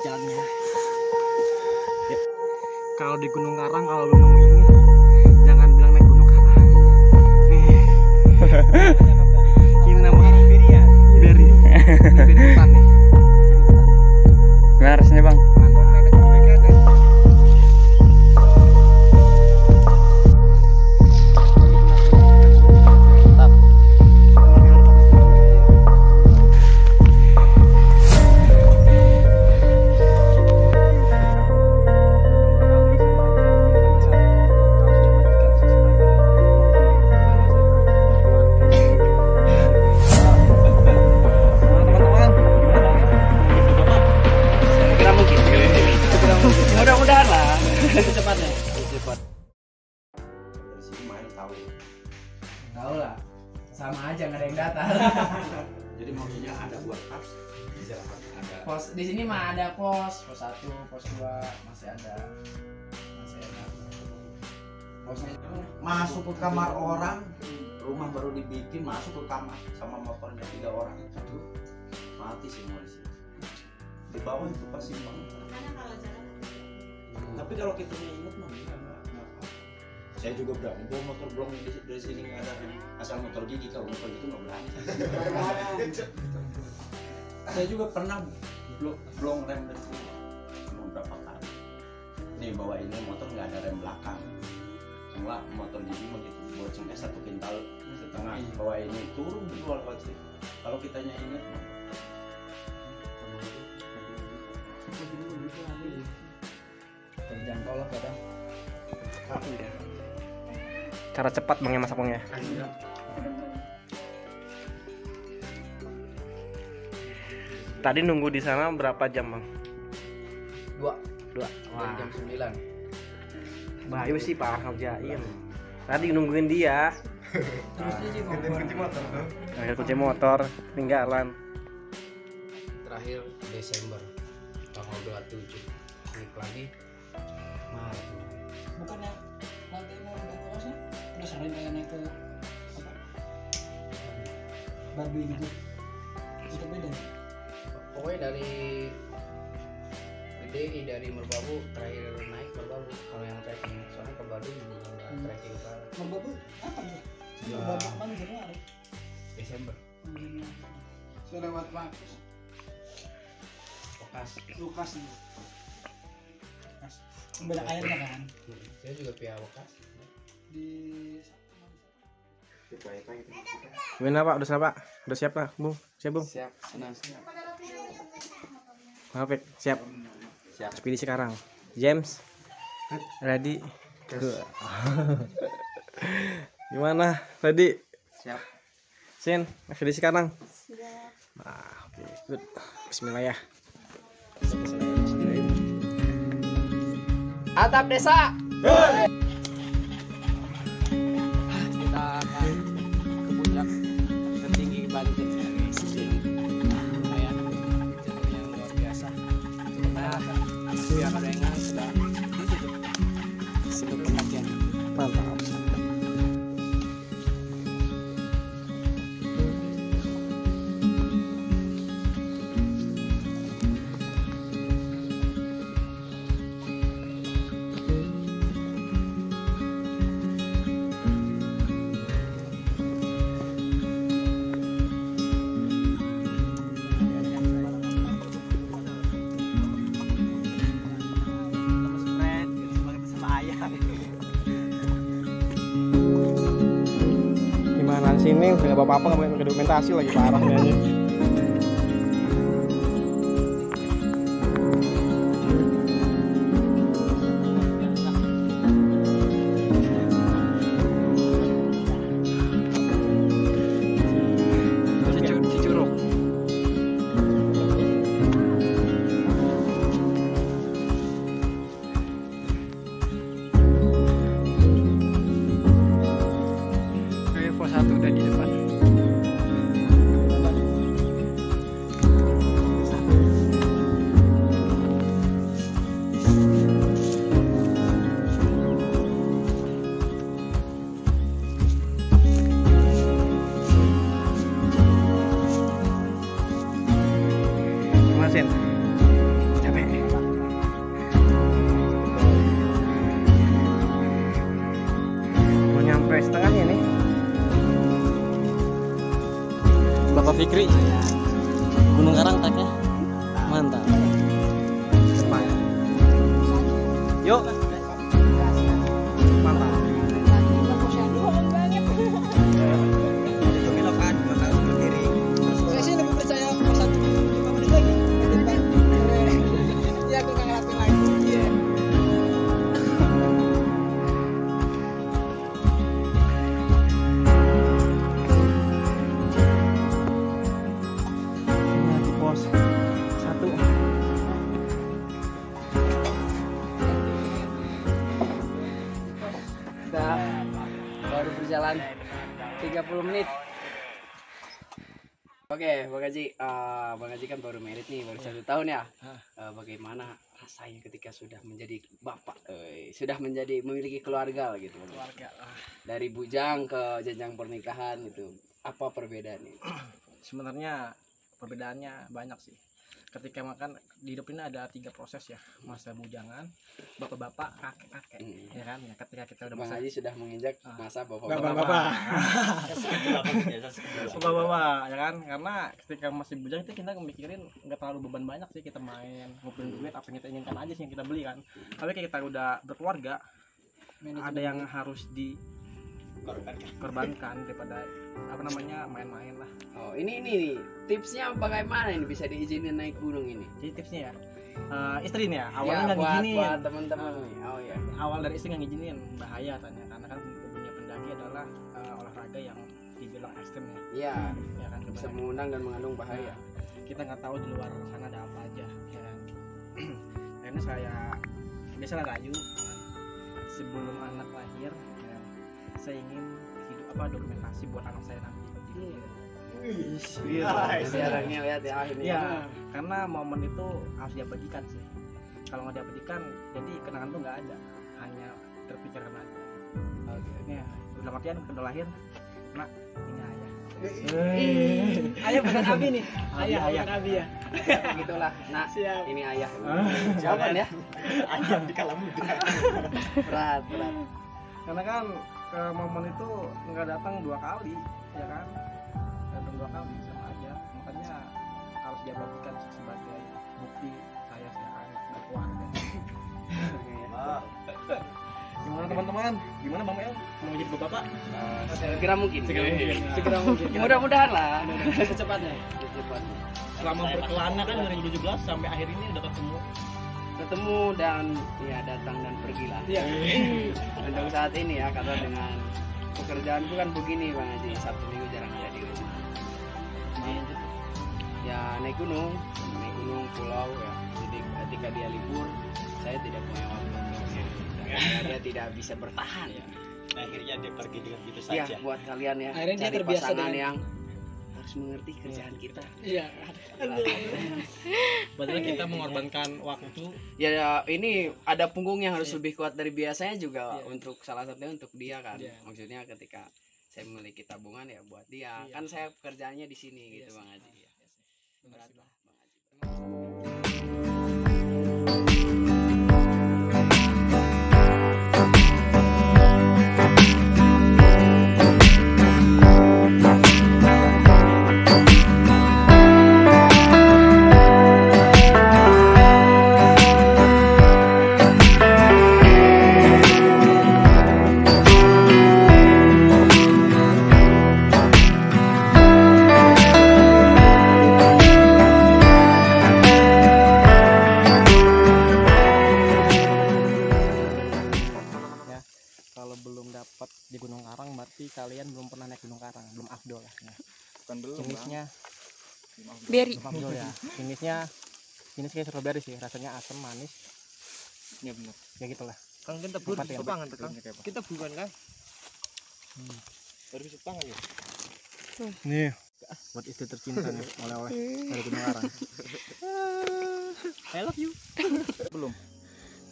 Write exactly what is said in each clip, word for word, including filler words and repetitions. jalannya. Ya. Kalau di Gunung Karang kalau belum nemu ini, jangan bilang naik Gunung Karang. Nih. Ini namanya Iberia. Beri. Ini beri hutan nih. Nah, harusnya Bang. Sama aja nggak ada yang data. Jadi maksudnya ada buat pos, ada pos di sini mah ada pos, pos satu, pos dua masih ada, masih ada. Posnya masuk ke kamar orang, rumah baru dibikin masuk ke kamar sama motornya tiga orang itu mati semua di sini. Di bawah itu pasti banget. Tapi kalau kita ingat mah saya juga berani bawa motor blong dari sini nggak ada asal motor gigi, kalau motor gitu nggak berani. Saya juga pernah blong rem dari sini beberapa kali. Nih bawa ini motor nggak ada rem belakang, cuma motor gigi begitu bocengnya satu kintal setengah. Bawa ini turun di luar kota. Kalau kitanya ingat, terjangkau lah kadang. Cara cepat Bang ya masaknya. Tadi nunggu di sana berapa jam Bang? Dua. Dua. Wah. Jam sembilan. Bayu sih Pak ngerjain. Tadi nungguin dia. Terus dia kunci motor tuh. Terakhir kunci motor ketinggalan. Terakhir Desember tanggal dua puluh tujuh. Klik lagi. Maret. Bukannya nanti mau berangkat udah sering pengen naik ke apa Barbie gitu itu beda pokoknya dari D I dari Merbabu terakhir naik Merbabu kalau yang trekking soalnya ke Barbie belum hmm. trekking ke Merbabu apa ya Merbabu mana Januari Desember hmm. saya lewat Markus Lukas Lukas nih beda airnya kan saya juga pihak Lukas di gimana Pak? Udah siap Pak? Udah siap Pak? Bung? Siap Bung? Siap senang siap Pak siap siap pilih sekarang James ready yes. Gimana ready? Siap Sin pilih sekarang siap nah, oke okay. Good bismillah ya atap desa hey. Sini udah nggak apa-apa nggak pakai dokumentasi lagi parah kayaknya. Capek. Fikri, Gunung Karang taknya mantap. Yuk. Mantap. Baru berjalan tiga puluh menit. Oke, Bang Aji, uh, Bang Aji kan baru merit nih, baru satu tahun ya. Uh, bagaimana rasanya ketika sudah menjadi bapak, uh, sudah menjadi memiliki keluarga gitu? Keluarga. Dari bujang ke jenjang pernikahan gitu, apa perbedaannya? Sebenarnya perbedaannya banyak sih. Ketika makan di hidup ini ada tiga proses ya, masa bujangan, bapak-bapak, kakek-kakek, hmm. ya kan? Ya, ketika kita udah masa Aji sudah menginjak masa bapak-bapak, bapak-bapak, ya kan? Karena ketika masih bujang itu kita mikirin nggak terlalu beban banyak sih, kita main ngumpulin duit apa yang kita inginkan aja sih yang kita beli kan. Tapi kita udah berkeluarga, manajemen ada yang harus di korbankan, korbankan daripada apa namanya main-main lah. Oh ini ini nih tipsnya bagaimana ini bisa diizinin naik gunung ini? Jadi tipsnya ya uh, istri nih ya awalnya nggak ya, ngizinin teman-teman. Oh, oh ya awal dari istri nggak ngizinin bahaya tanya karena kan punya pendaki adalah uh, olahraga yang dibilang ekstrim ya. Iya. Ya kan bisa mengundang dan mengandung bahaya. Nah, kita nggak tahu di luar sana ada apa aja. Ya kan? Karena saya biasanya rayu sebelum anak lahir. Saya ingin hidup apa dokumentasi buat anak saya nanti. Iya, sejarahnya lihat ya akhirnya. Ya, karena momen itu harus diabadikan sih. Kalau nggak diabadikan, jadi kenangan tuh nggak ada, hanya terpikirkan aja. Oke. Ya, udah latihan udah lahir, nak ini ayah. Ayah bukan Abi nih. Ayah, ayah Abi ya. Begitulah. Nah, ini ayah. Jawaban ya. Ayah di kala muda. Berat, berat. Karena kan ke momen itu nggak datang dua kali ya kan, datang dua kali sama aja, makanya harus diabadikan sebagai bukti saya seorang berkeluarga. Gimana teman-teman, gimana Bang El mau jadi bapak? Uh, segera mungkin segera mungkin, ya. Segera mungkin. Mudah-mudahan lah, secepatnya secepatnya selama berkelana kan dua ribu tujuh belas sampai akhir ini udah ketemu ketemu dan ya datang dan pergilah. Iya. Untuk saat ini ya karena dengan pekerjaanku kan begini Bang Aji, Sabtu Minggu jarang ada di rumah. Ya naik gunung, naik gunung pulau ya. Jadi ketika dia libur, saya tidak punya waktu. Dia tidak bisa bertahan. Ya. Nah, akhirnya dia pergi dengan gitu saja. Ya buat kalian ya. Akhirnya dia terbiasa dengan yang harus mengerti kerjaan kita. Iya. Padahal kita mengorbankan waktu. Ya ini ada punggung yang harus yeah. lebih kuat dari biasanya juga yeah. untuk salah satunya untuk dia kan. Yeah. Maksudnya ketika saya memiliki tabungan ya buat dia. Yeah. Kan saya pekerjaannya di sini yeah. gitu yeah. Bang Aji. Yeah. Berat lah Bang Aji. Kalian belum pernah naik Gunung Karang, belum afdol lah. Ya. Bukan belum. Jenisnya beri. Afdol ya. Jenisnya jenis kayak strawberry sih, rasanya asam manis. Ya benar. Ya gitulah. Kan kita buru sepangan tekan. Kita buruan kan. Hmm. Baru sepangan ya. Hmm. Nih. Buat istri tercinta nih, oleh-oleh dari Gunung Karang. I love you. Belum.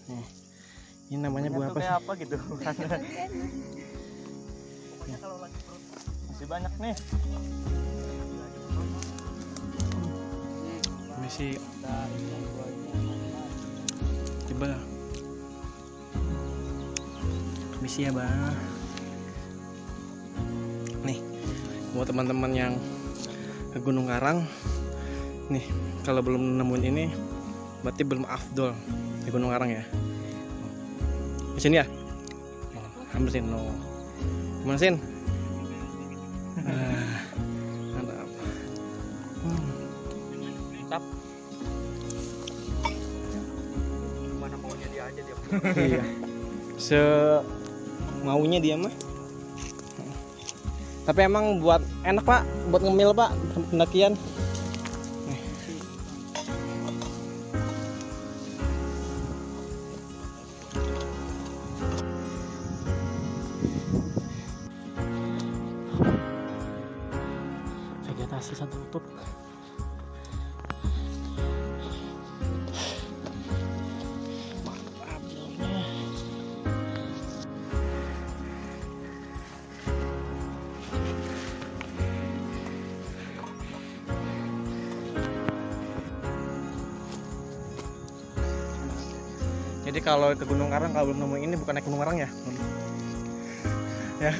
Nih. Ini namanya buah apa sih? Apa gitu? Masih banyak nih. Masih coba. Misi ya Bang. Nih buat teman-teman yang ke Gunung Karang. Nih, kalau belum nemuin ini berarti belum afdol di Gunung Karang ya. Di sini ya? Ambil sini. No. Gimana sin? Ah, mantap. Hmm. Mantap. Mana maunya dia aja dia. Iya. Se maunya dia mah. Tapi emang buat enak Pak, buat ngemil Pak, pendakian. Vegetasi satu tutup. Jadi kalau ke Gunung Karang, kalau belum nemuin ini bukan naik Gunung Karang ya, ya,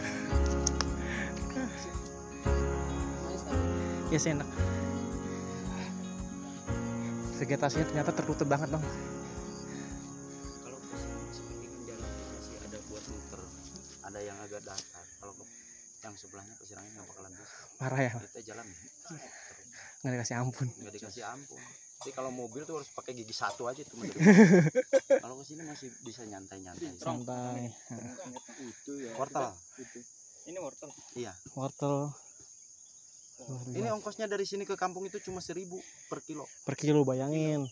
ya sih enak. Vegetasinya ternyata tertutup banget Bang. Kalau sepinggiran jalan masih ada buat muter, ada yang agak datar. Kalau yang sebelahnya pesirangnya nggak bakalan bisa. Parah ya. Kita jalan nggak dikasih ampun. Nggak dikasih ampun. Jadi kalau mobil tuh harus pakai gigi satu aja tuh. Kalau kesini masih bisa nyantai-nyantai. Santai. Wortel. Ini wortel. Iya. Wortel. Ini ongkosnya dari sini ke kampung itu cuma seribu per kilo. Per kilo bayangin.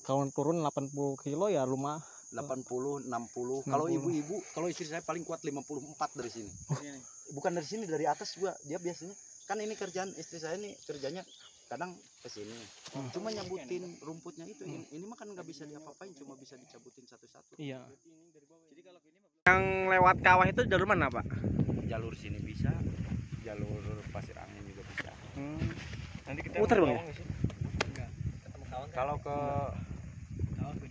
Kalau turun delapan puluh kilo ya rumah. delapan puluh, enam puluh. Kalau ibu-ibu, kalau istri saya paling kuat lima puluh empat dari sini. Bukan dari sini, dari atas juga. Dia biasanya kan ini kerjaan istri saya ini kerjanya. Kadang kesini hmm. cuma nyabutin rumputnya itu hmm. ini mah kan nggak bisa diapa-apain, cuma bisa dicabutin satu-satu. Iya. Yang lewat kawah itu jalur mana Pak? Jalur sini bisa, jalur pasir angin juga bisa. Hmm. Nanti kita muter Bang ya? Kalau ke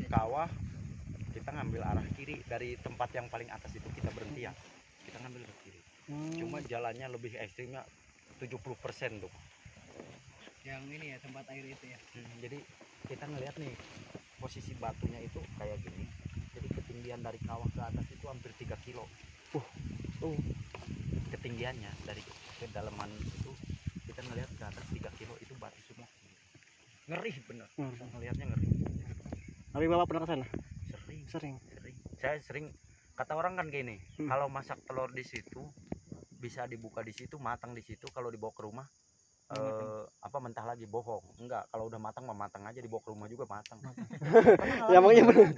kawah kita ngambil arah kiri dari tempat yang paling atas itu, kita berhenti ya, kita ngambil ke kiri. Hmm. Cuma jalannya lebih ekstrimnya tujuh puluh persen tuh. Yang ini ya, tempat air itu ya. Hmm, jadi kita ngelihat nih posisi batunya itu kayak gini. Jadi ketinggian dari kawah ke atas itu hampir tiga kilo. Uh, uh. Ketinggiannya dari kedalaman itu kita ngelihat ke atas tiga kilo itu batu semua. Ngeri bener. Hmm. Ngelihatnya ngeri. Tapi Bapak pernah ke sana? Sering, sering, sering. Saya sering. Kata orang kan gini, hmm. kalau masak telur di situ bisa dibuka di situ, matang di situ, kalau dibawa ke rumah Uh, apa mentah lagi, bohong. Enggak, kalau udah matang mah matang aja, dibawa ke rumah juga matang. Ya makanya benar.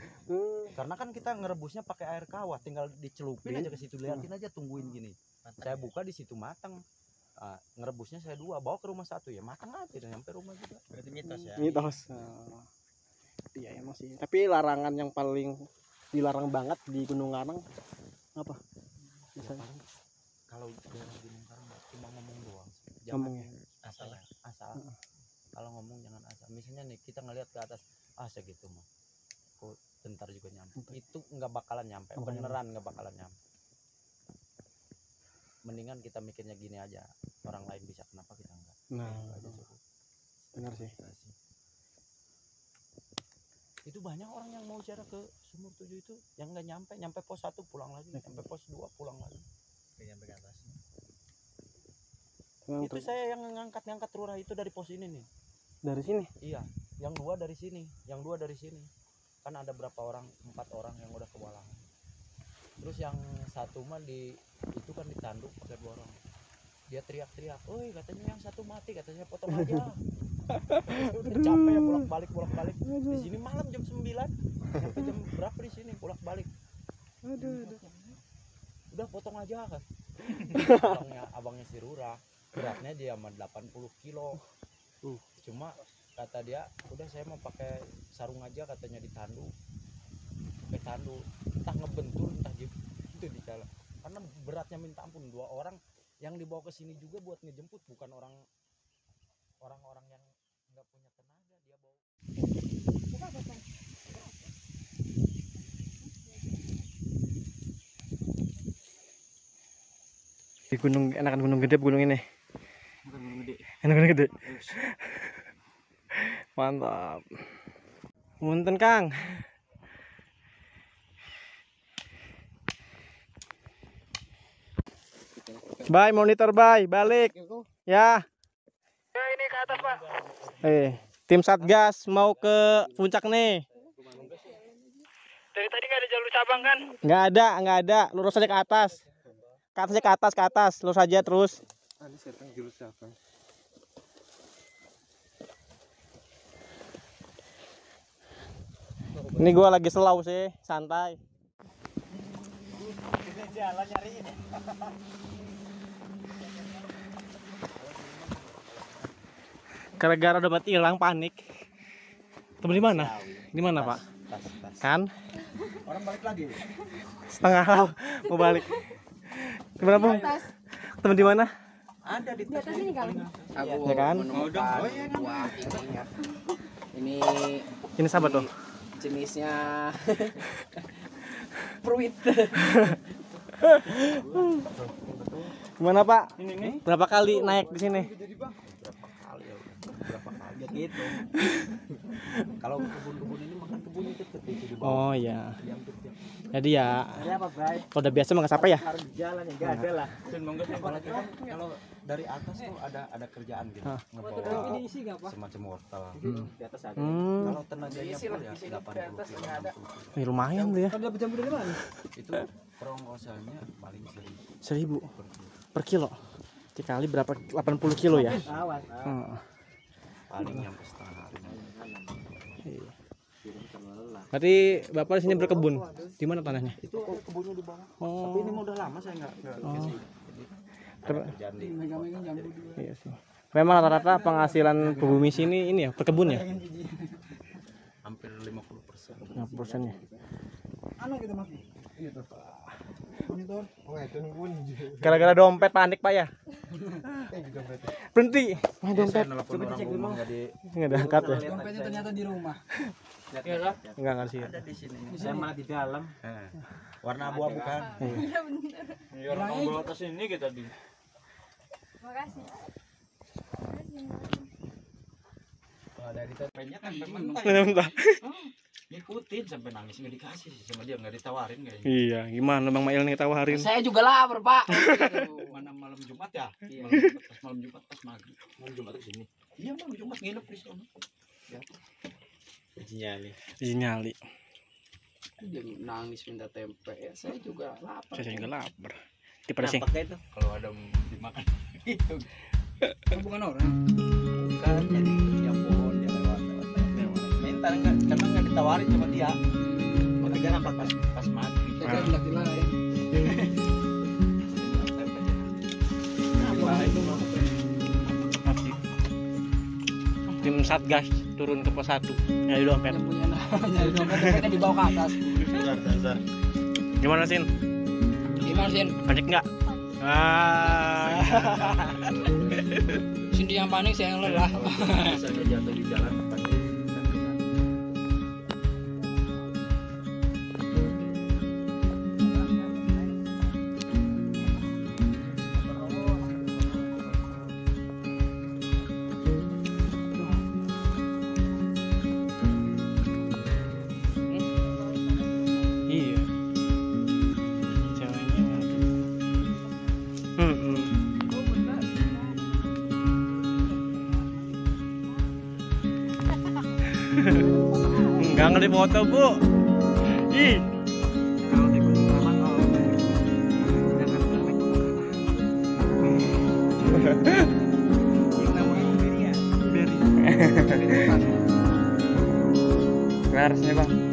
Karena kan kita ngerebusnya pakai air kawah, tinggal dicelupin aja ke situ, liatin aja, tungguin gini. Saya buka di situ matang. Uh, ngerebusnya saya dua, bawa ke rumah satu ya matang aja, dan nyampe rumah juga. Berarti mitos ya. Mitos. Uh, iya emang sih. Tapi larangan yang paling dilarang banget di Gunung Karang apa? Misalnya ya, kalau daerah Gunung Karang cuma ngomong doang. Jangan ya. asal asal uh. Kalau ngomong jangan asal. Misalnya nih kita ngelihat ke atas, ah segitu mah kok bentar juga nyampe. Bentar. Itu nggak bakalan nyampe, oh, beneran nggak bakalan nyampe. Mendingan kita mikirnya gini aja, orang lain bisa, kenapa kita enggak. Nah, nah aja cukup. Benar sih. Itu banyak orang yang mau jarak ke Sumur Tujuh itu yang nggak nyampe, nyampe pos satu pulang lagi, nyampe pos dua pulang lagi, nyampe ke atas. Yang itu saya yang ngangkat-ngangkat lurah itu dari pos ini nih. Dari sini? Iya, yang dua dari sini, yang dua dari sini. Kan ada berapa orang, empat orang yang udah kewalahan. Terus yang satu mah di itu kan ditanduk pakai dua orang. Dia teriak-teriak, "Woi, katanya yang satu mati, katanya potong aja." Udah capek ya bolak-balik bolak-balik. Di sini malam jam sembilan, sampai jam berapa di sini bolak-balik. Aduh, aduh. Udah potong aja kan. Abangnya, abangnya si lurah. Beratnya dia sama delapan puluh kilo. Uh, cuma kata dia, udah saya mau pakai sarung aja katanya, ditandu. Pakai tandu, entah ngebentur, entah gitu di jalan. Karena beratnya minta ampun, dua orang yang dibawa ke sini juga buat ngejemput, bukan orang orang-orang yang nggak punya tenaga dia bawa. Di gunung, enakan gunung gede, gunung ini. Gunung gede. Enak-enak gede. Mantap. Munten Kang. Bay, monitor bay, balik. Ya. Ya ini ke atas, Pak. Eh, tim Satgas mau ke puncak nih. Dari tadi nggak ada jalur cabang kan? Nggak ada, nggak ada. Lurus aja ke atas. Ke atas, ke atas, ke atas. Lurus aja terus. Ini setan jurus apa? Ini gua lagi selau sih, santai. Jalan nyariin. Gara-gara dompet hilang panik. Temen di mana? Di mana, Pak? Tas, tas. Kan? Orang balik lagi. Setengah lalu mau balik. Kenapa? Temen di mana? Ada di atas sini kali. Aku. Ya kan? Oh, iya kan. Wah, ini, ya. ini ini sahabat tuh. Jenisnya Pruit. Gimana Pak? Ini, ini. Berapa kali naik di sini? Berapa kali ya? Berapa kali ya gitu. Kalau kebun-kebun ini makan kebun itu ketika di bawah. Oh iya. Jadi ya. Kalau udah biasa mah enggak capek ya? Harus jalan ya, enggak ada lah. Kalau dari atas tuh ada ada kerjaan gitu. Ngebawa semacam wortel. Di atas ada. Kalau tenaganya full ya delapan puluh. Ini lumayan tuh ya. Kalau dapat jam berapa nih? Itu perongkosannya paling seribu. seribu per kilo. Dikali berapa? delapan puluh kilo ya? Paling nyampe setengah hari. Berarti Bapak di sini berkebun. Di mana tanahnya? Itu kebunnya di bawah. Oh. Tapi ini udah lama saya enggak enggak kesini. Iya sih. Memang rata-rata penghasilan bumi sini ini ya perkebun ya. Hampir lima puluh persen. lima puluh persen ya. Anu gitu Mas. Iya tuh Pak. Monitor. Oh, itu bunyi. Gara-gara dompet panik Pak ya. Berhenti. Main dompet. Coba dicek dulu. Enggak diangkat ya. Dompetnya ternyata di rumah. Iya kan? Enggak ngasih. Ada di sini. Saya malah di dalam. Heeh. Warna abu-abu kan? Iya benar. Iya, orang bawa ke sini kita di. Makasih. Kalau dari tempatnya kan mentah. Ngikutin sampai nangis nggak dikasih sama dia, nggak ditawarin kayaknya. Iya, gimana Bang Mail nih tawarin? Saya juga lapar, Pak. Mana malam Jumat ya? Iya. Malam Jumat pas maghrib. Malam Jumat ke sini. Iya, malam Jumat nginep di sana. Ya. Nyali. Nyali. Nangis minta tempe. Ya, saya juga lapar. Saya juga lapar. Dipersing. Pakai itu kalau ada dimakan. Itu. Bukan orang. Bukan jadi yang pohon yang minta enggak karena enggak ditawarin sama dia. Tapi kan pas pas mati. Saya enggak gila ya. Nah, itu mau tim Satgas turun ke pos satu. Nyari dompet. Nyari dompet kita dibawa ke atas. Gimana Sin? Gimana Sin? Panik enggak? Ah. Sin yang panik, saya yang lelah. Saya jatuh di jalan panik. Enggak ngeri foto Bu. Ih. Kalau di gunung karang kalau tidak akan sampai ke kanan. Ini namanya Iberia. Iberia. Harusnya Bang.